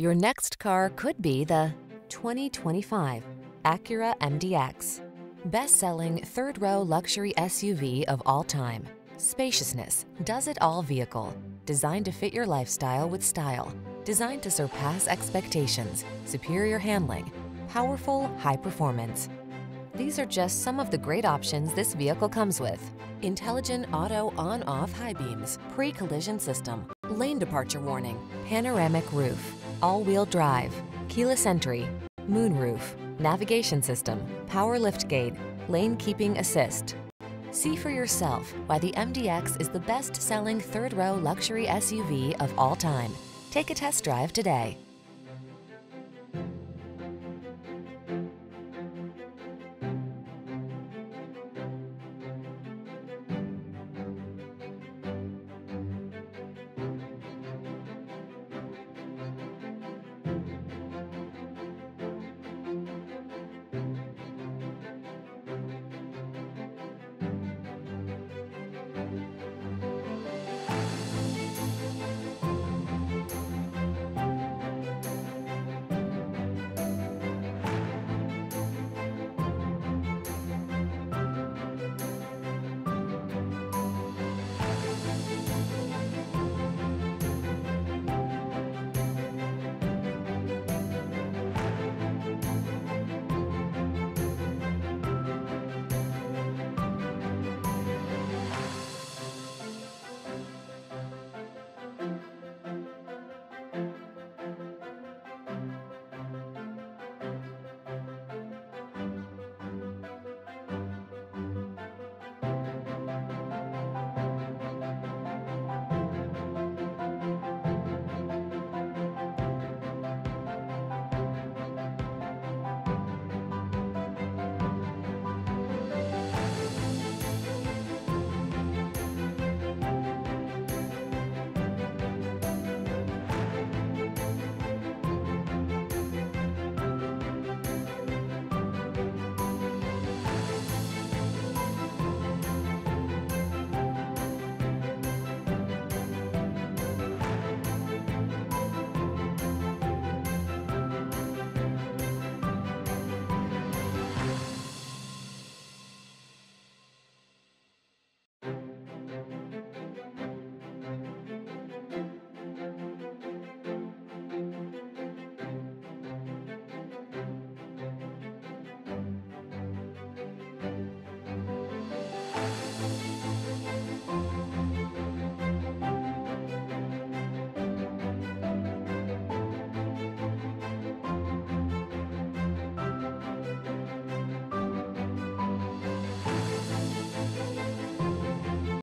Your next car could be the 2025 Acura MDX. Best-selling third-row luxury SUV of all time. Spaciousness, does-it-all vehicle. Designed to fit your lifestyle with style. Designed to surpass expectations. Superior handling. Powerful, high performance. These are just some of the great options this vehicle comes with: intelligent auto on-off high beams, pre-collision system, lane departure warning, panoramic roof, all-wheel drive, keyless entry, moonroof, navigation system, power liftgate, lane keeping assist. See for yourself why the MDX is the best-selling third-row luxury SUV of all time. Take a test drive today.